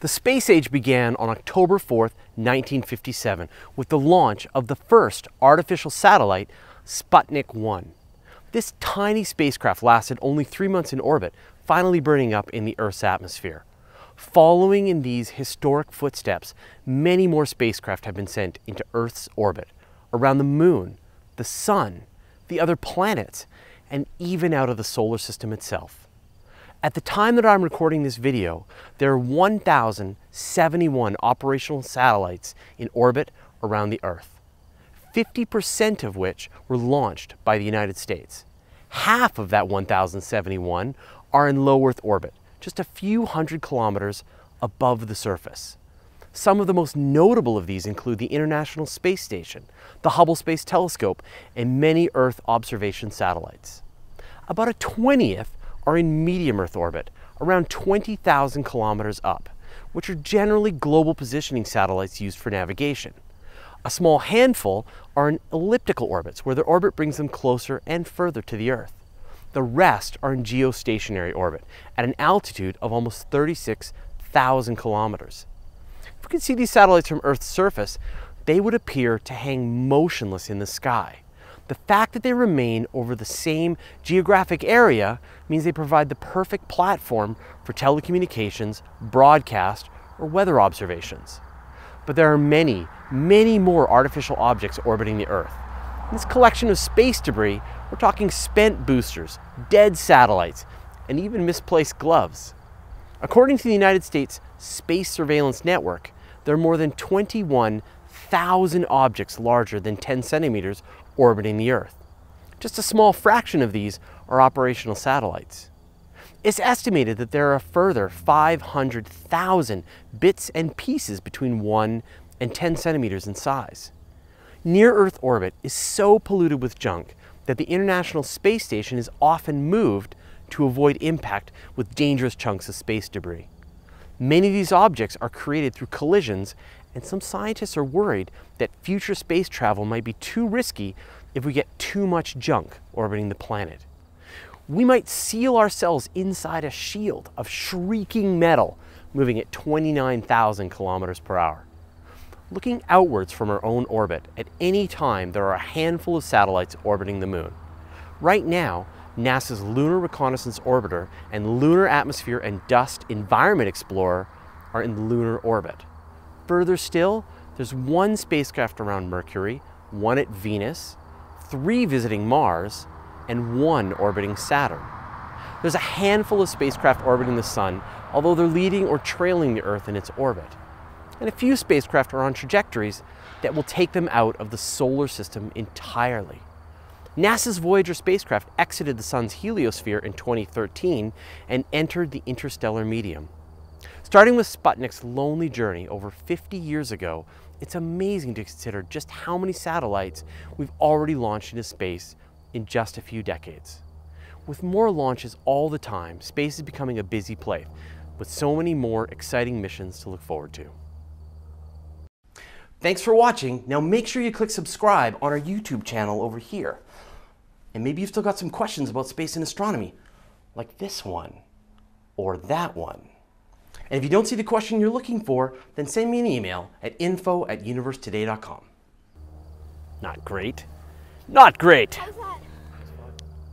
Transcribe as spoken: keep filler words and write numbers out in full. The space age began on October fourth, nineteen fifty-seven, with the launch of the first artificial satellite, Sputnik one. This tiny spacecraft lasted only three months in orbit, finally burning up in the Earth's atmosphere. Following in these historic footsteps, many more spacecraft have been sent into Earth's orbit, around the moon, the sun, the other planets, and even out of the solar system itself. At the time that I'm recording this video, there are one thousand seventy-one operational satellites in orbit around the Earth, fifty percent of which were launched by the United States. Half of that one thousand seventy-one are in low Earth orbit, just a few hundred kilometers above the surface. Some of the most notable of these include the International Space Station, the Hubble Space Telescope, and many Earth observation satellites. About a twentieth are in medium Earth orbit, around twenty thousand kilometers up, which are generally global positioning satellites used for navigation. A small handful are in elliptical orbits, where their orbit brings them closer and further to the Earth. The rest are in geostationary orbit, at an altitude of almost thirty-six thousand kilometers. If we could see these satellites from Earth's surface, they would appear to hang motionless in the sky. The fact that they remain over the same geographic area means they provide the perfect platform for telecommunications, broadcast, or weather observations. But there are many, many more artificial objects orbiting the Earth. In this collection of space debris, we're talking spent boosters, dead satellites, and even misplaced gloves. According to the United States Space Surveillance Network, there are more than twenty-one thousand objects larger than ten centimeters orbiting the Earth. Just a small fraction of these are operational satellites. It's estimated that there are a further five hundred thousand bits and pieces between one and ten centimeters in size. Near-Earth orbit is so polluted with junk that the International Space Station is often moved to avoid impact with dangerous chunks of space debris. Many of these objects are created through collisions, and some scientists are worried that future space travel might be too risky if we get too much junk orbiting the planet. We might seal ourselves inside a shield of shrieking metal moving at twenty-nine thousand kilometers per hour. Looking outwards from our own orbit, at any time there are a handful of satellites orbiting the moon. Right now, NASA's Lunar Reconnaissance Orbiter and Lunar Atmosphere and Dust Environment Explorer are in lunar orbit. Further still, there's one spacecraft around Mercury, one at Venus, three visiting Mars, and one orbiting Saturn. There's a handful of spacecraft orbiting the Sun, although they're leading or trailing the Earth in its orbit. And a few spacecraft are on trajectories that will take them out of the solar system entirely. NASA's Voyager spacecraft exited the Sun's heliosphere in twenty thirteen and entered the interstellar medium. Starting with Sputnik's lonely journey over fifty years ago, it's amazing to consider just how many satellites we've already launched into space in just a few decades. With more launches all the time, space is becoming a busy place, with so many more exciting missions to look forward to. Thanks for watching. Now make sure you click subscribe on our YouTube channel over here. And maybe you've still got some questions about space and astronomy, like this one or that one. And if you don't see the question you're looking for, then send me an email at info at universe today dot com. Not great. Not great. How's that?